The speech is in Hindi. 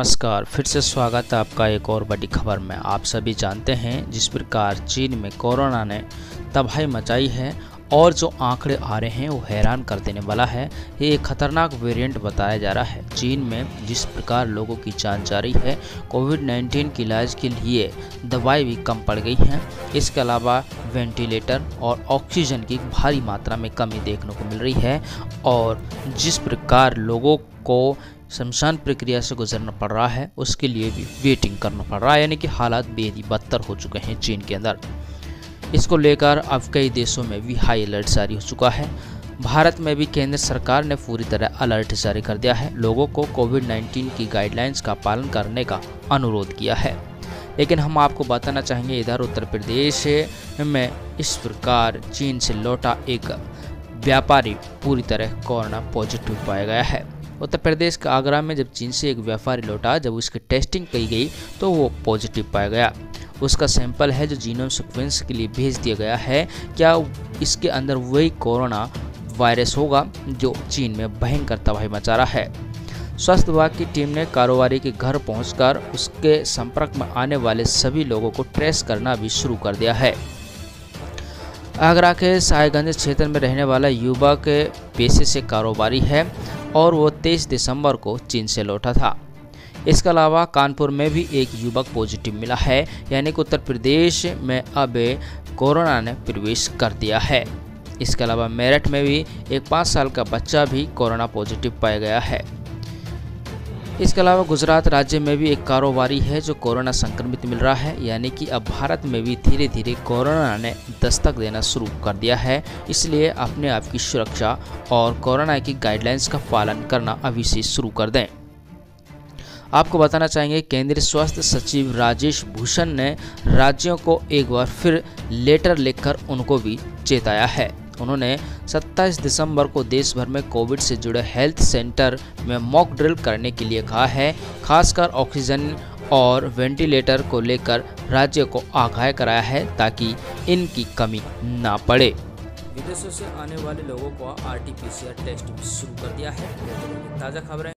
नमस्कार, फिर से स्वागत है आपका एक और बड़ी खबर में। आप सभी जानते हैं जिस प्रकार चीन में कोरोना ने तबाही मचाई है और जो आंकड़े आ रहे हैं वो हैरान कर देने वाला है। ये एक खतरनाक वेरिएंट बताया जा रहा है। चीन में जिस प्रकार लोगों की जान जा रही है, कोविड-19 के इलाज के लिए दवाई भी कम पड़ गई है। इसके अलावा वेंटिलेटर और ऑक्सीजन की भारी मात्रा में कमी देखने को मिल रही है और जिस प्रकार लोगों को शमशान प्रक्रिया से गुजरना पड़ रहा है उसके लिए भी वेटिंग करना पड़ रहा है, यानी कि हालात बेहद ही बदतर हो चुके हैं चीन के अंदर। इसको लेकर अब कई देशों में भी हाई अलर्ट जारी हो चुका है। भारत में भी केंद्र सरकार ने पूरी तरह अलर्ट जारी कर दिया है, लोगों को कोविड-19 की गाइडलाइंस का पालन करने का अनुरोध किया है। लेकिन हम आपको बताना चाहेंगे, इधर उत्तर प्रदेश में इस प्रकार चीन से लौटा एक व्यापारी पूरी तरह कोरोना पॉजिटिव पाया गया है। उत्तर प्रदेश के आगरा में जब चीन से एक व्यापारी लौटा, जब उसकी टेस्टिंग की गई तो वो पॉजिटिव पाया गया। उसका सैंपल है जो जीनोम सीक्वेंस के लिए भेज दिया गया है। क्या इसके अंदर वही कोरोना वायरस होगा जो चीन में भयंकर तबाही मचा रहा है? स्वास्थ्य विभाग की टीम ने कारोबारी के घर पहुंचकर उसके संपर्क में आने वाले सभी लोगों को ट्रेस करना भी शुरू कर दिया है। आगरा के सायगंज क्षेत्र में रहने वाला युवा के पेशे से कारोबारी है और वो 23 दिसंबर को चीन से लौटा था। इसके अलावा कानपुर में भी एक युवक पॉजिटिव मिला है, यानी कि उत्तर प्रदेश में अब कोरोना ने प्रवेश कर दिया है। इसके अलावा मेरठ में भी एक 5 साल का बच्चा भी कोरोना पॉजिटिव पाया गया है। इसके अलावा गुजरात राज्य में भी एक कारोबारी है जो कोरोना संक्रमित मिल रहा है, यानी कि अब भारत में भी धीरे धीरे कोरोना ने दस्तक देना शुरू कर दिया है। इसलिए अपने आप की सुरक्षा और कोरोना की गाइडलाइंस का पालन करना अभी से शुरू कर दें। आपको बताना चाहेंगे, केंद्रीय स्वास्थ्य सचिव राजेश भूषण ने राज्यों को एक बार फिर लेटर लिखकर उनको भी चेताया है। उन्होंने 27 दिसंबर को देश भर में कोविड से जुड़े हेल्थ सेंटर में मॉक ड्रिल करने के लिए कहा है। खासकर ऑक्सीजन और वेंटिलेटर को लेकर राज्यों को आगाह कराया है ताकि इनकी कमी ना पड़े। विदेशों से आने वाले लोगों को RT-PCR टेस्ट शुरू कर दिया है। ताज़ा खबरें।